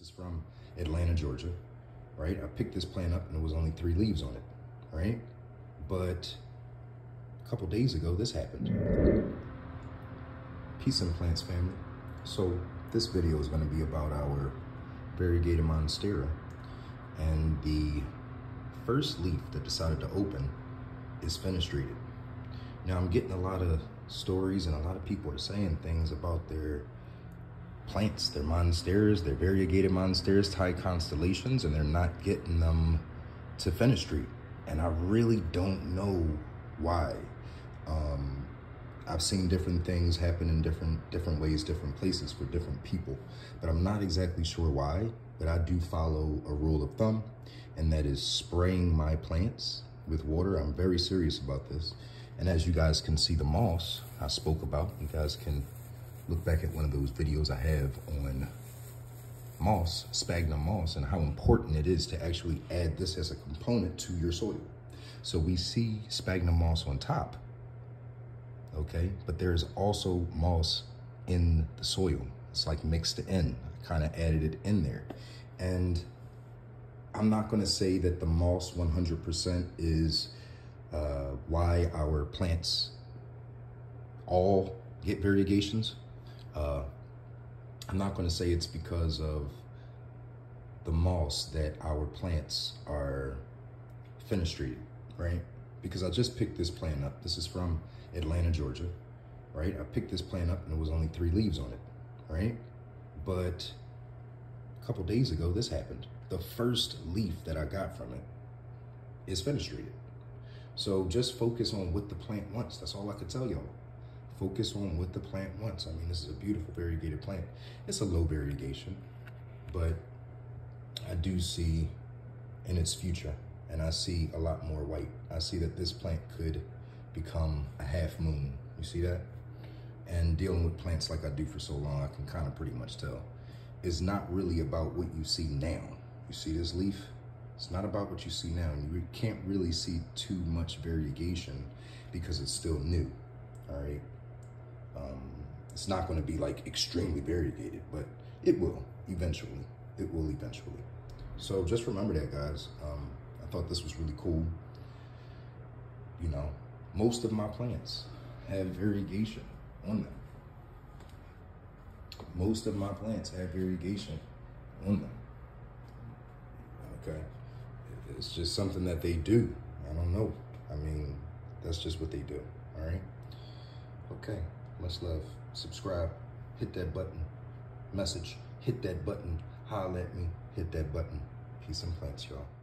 This is from Atlanta, Georgia, right? I picked this plant up and there was only 3 leaves on it, right? But a couple days ago, this happened. Peace and plants, family. So this video is going to be about our variegated monstera, and the first leaf that decided to open is fenestrated. Now I'm getting a lot of stories and a lot of people are saying things about their plants, their monsteras, their variegated monsteras, Thai constellations, and they're not getting them to fenestrate. And I really don't know why. I've seen different things happen in different ways, different places for different people, but I'm not exactly sure why, but I do follow a rule of thumb, and that is spraying my plants with water. I'm very serious about this. And as you guys can see, the moss I spoke about, you guys can look back at one of those videos I have on moss, sphagnum moss, and how important it is to actually add this as a component to your soil. So we see sphagnum moss on top, okay? But there's also moss in the soil. It's like mixed in. I kind of added it in there. And I'm not going to say that the moss 100% is why our plants all get variegations. I'm not going to say it's because of the moss that our plants are fenestrated, right? Because I just picked this plant up. This is from Atlanta, Georgia, right? I picked this plant up and there was only 3 leaves on it, right? But a couple days ago, this happened. The first leaf that I got from it is fenestrated. So just focus on what the plant wants. That's all I could tell y'all. Focus on what the plant wants. I mean, this is a beautiful variegated plant. It's a low variegation, but I do see in its future, and I see a lot more white. I see that this plant could become a half moon. You see that? And dealing with plants like I do for so long, I can kind of pretty much tell. It's not really about what you see now. You see this leaf? It's not about what you see now. You can't really see too much variegation because it's still new, all right? It's not going to be like extremely variegated, but it will eventually. It will eventually. So just remember that, guys. I thought this was really cool. You know, most of my plants have variegation on them. Most of my plants have variegation on them. Okay, it's just something that they do. I don't know. I mean, that's just what they do. All right. Okay. Much love. Subscribe. Hit that button. Message. Hit that button. Holler at me. Hit that button. Peace and plants, y'all.